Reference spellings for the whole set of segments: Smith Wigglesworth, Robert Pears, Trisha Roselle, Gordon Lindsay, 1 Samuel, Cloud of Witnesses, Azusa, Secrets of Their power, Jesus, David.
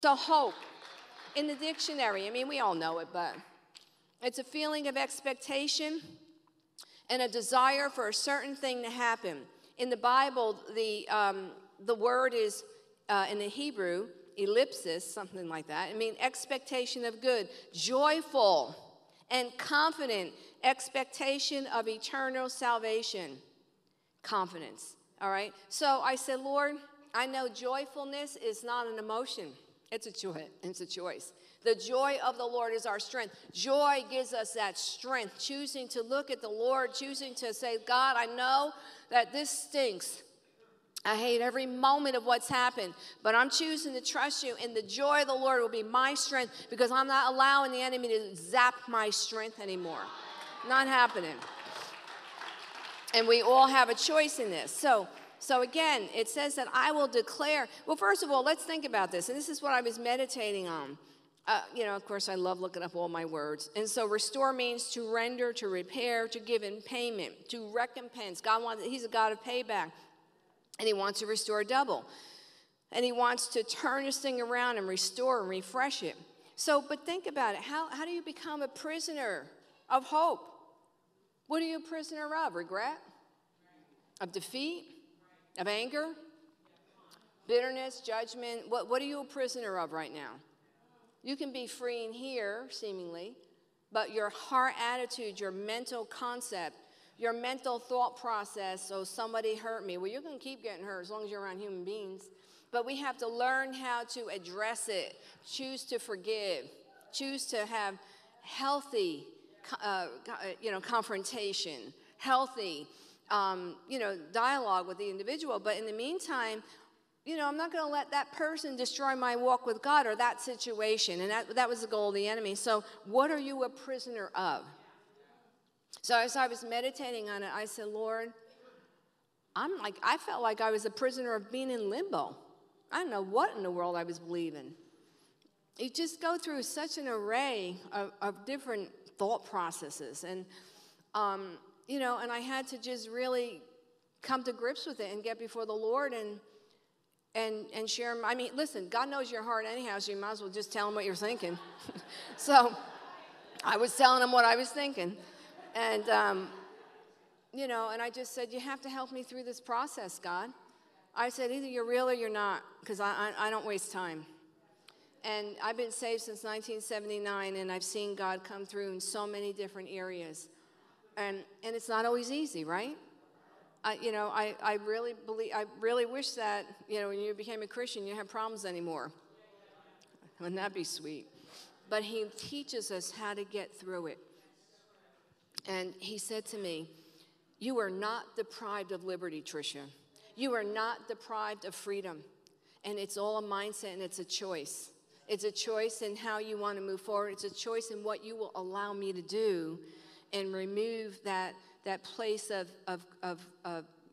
So hope, in the dictionary, I mean, we all know it, but it's a feeling of expectation and a desire for a certain thing to happen. In the Bible, the word is, in the Hebrew, ellipsis, something like that. I mean, expectation of good, joyful and confident expectation of eternal salvation. Confidence, all right? So I said, Lord, I know joyfulness is not an emotion. It's a joy. It's a choice. The joy of the Lord is our strength. Joy gives us that strength, choosing to look at the Lord, choosing to say, God, I know that this stinks. I hate every moment of what's happened, but I'm choosing to trust you, and the joy of the Lord will be my strength because I'm not allowing the enemy to zap my strength anymore. Not happening. And we all have a choice in this. So again, it says that I will declare. Well, first of all, let's think about this. And this is what I was meditating on. You know, of course, I love looking up all my words. And so restore means to render, to repair, to give in payment, to recompense. God wants, he's a God of payback. And he wants to restore double. And he wants to turn this thing around and restore and refresh it. So, but think about it. How do you become a prisoner of hope? What are you a prisoner of? Regret? Of defeat? Of anger? Bitterness? Judgment? What are you a prisoner of right now? You can be free in here, seemingly, but your heart attitude, your mental concept, your mental thought process, oh, somebody hurt me. Well, you're going to keep getting hurt as long as you're around human beings. But we have to learn how to address it, choose to forgive, choose to have healthy, confrontation, healthy, dialogue with the individual. But in the meantime, I'm not going to let that person destroy my walk with God or that situation. And that was the goal of the enemy. So what are you a prisoner of? So as I was meditating on it, I said, Lord, I felt like I was a prisoner of being in limbo. I don't know what in the world I was believing. You just go through such an array of different thought processes. And, and I had to just really come to grips with it and get before the Lord and share. I mean, listen, God knows your heart anyhow, so you might as well just tell him what you're thinking. So I was telling him what I was thinking. And, and I just said, you have to help me through this process, God. I said, either you're real or you're not, because I don't waste time. And I've been saved since 1979, and I've seen God come through in so many different areas. And it's not always easy, right? I really believe, I really wish that, when you became a Christian, you didn't have problems anymore. Wouldn't that be sweet? But he teaches us how to get through it. And he said to me, you are not deprived of liberty, Trisha. You are not deprived of freedom. And it's all a mindset and it's a choice. It's a choice in how you want to move forward. It's a choice in what you will allow me to do and remove that place of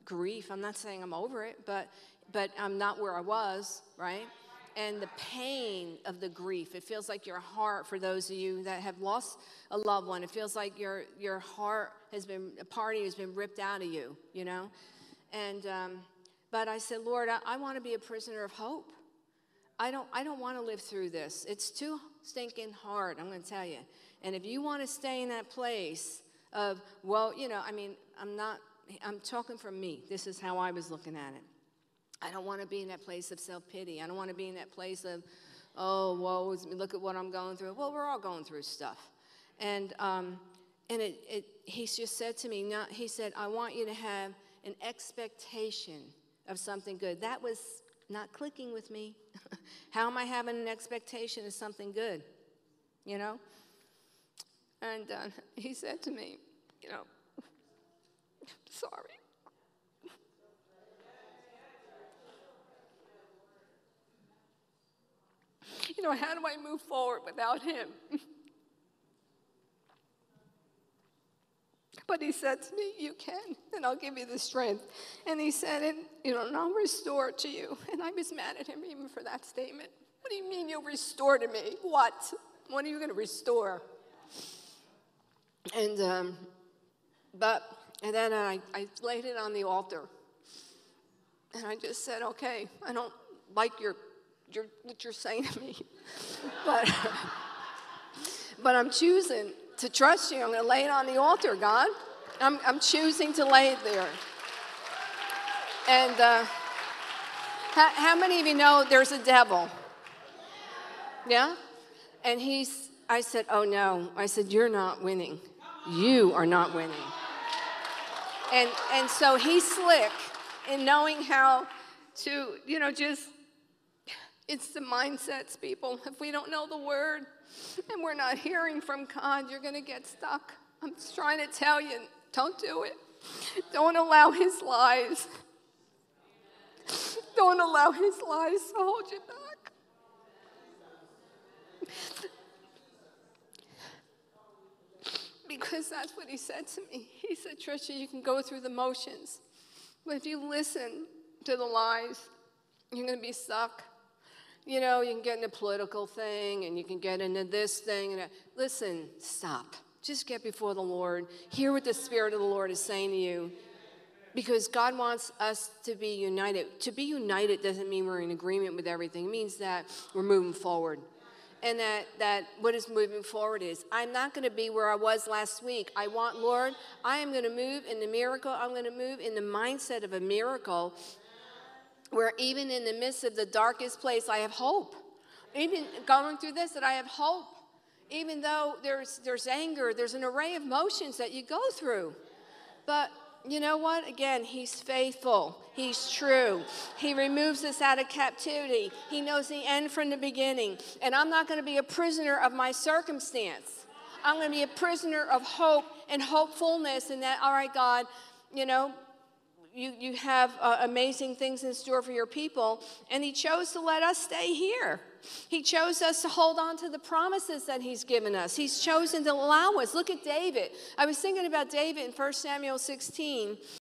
grief. I'm not saying I'm over it, but I'm not where I was, right? And the pain of the grief. It feels like your heart, for those of you that have lost a loved one, it feels like your heart has been, a part of you has been ripped out of you, And, but I said, Lord, I want to be a prisoner of hope. I don't want to live through this. It's too stinking hard, I'm going to tell you. And if you want to stay in that place of, I'm talking from me. This is how I was looking at it. I don't want to be in that place of self-pity. I don't want to be in that place of, oh, whoa, look at what I'm going through. Well, we're all going through stuff. And he just said to me, he said, I want you to have an expectation of something good. That was not clicking with me. How am I having an expectation of something good? And he said to me, I'm sorry. How do I move forward without him? But he said to me, you can, and I'll give you the strength. And he said, and I'll restore to you. And I was mad at him even for that statement. What do you mean you'll restore to me? What? What are you going to restore? And, then I laid it on the altar. And I just said, okay, I don't like your what you're saying to me. But I'm choosing to trust you. I'm going to lay it on the altar, God. I'm choosing to lay it there. And how many of you know there's a devil? Yeah? And I said, oh, no. I said, you're not winning. You are not winning. And so he's slick in knowing how to, you know, just, it's the mindsets, people. If we don't know the word and we're not hearing from God, you're going to get stuck. I'm just trying to tell you, don't do it. Don't allow his lies. Don't allow his lies to hold you back. Because that's what he said to me. He said, Trisha, you can go through the motions. But if you listen to the lies, you're going to be stuck. You know, you can get into a political thing, and you can get into this thing. And listen, stop. Just get before the Lord. Hear what the Spirit of the Lord is saying to you. Because God wants us to be united. To be united doesn't mean we're in agreement with everything. It means that we're moving forward. And that what is moving forward is, I'm not going to be where I was last week. I want, Lord, I am going to move in the miracle. I'm going to move in the mindset of a miracle where even in the midst of the darkest place, I have hope. Even going through this, that I have hope. Even though there's anger, there's an array of emotions that you go through. But you know what? Again, he's faithful. He's true. He removes us out of captivity. He knows the end from the beginning. And I'm not going to be a prisoner of my circumstance. I'm going to be a prisoner of hope and hopefulness, and that, all right, God, you know, you have amazing things in store for your people. And he chose to let us stay here. He chose us to hold on to the promises that he's given us. He's chosen to allow us. Look at David. I was thinking about David in 1 Samuel 16.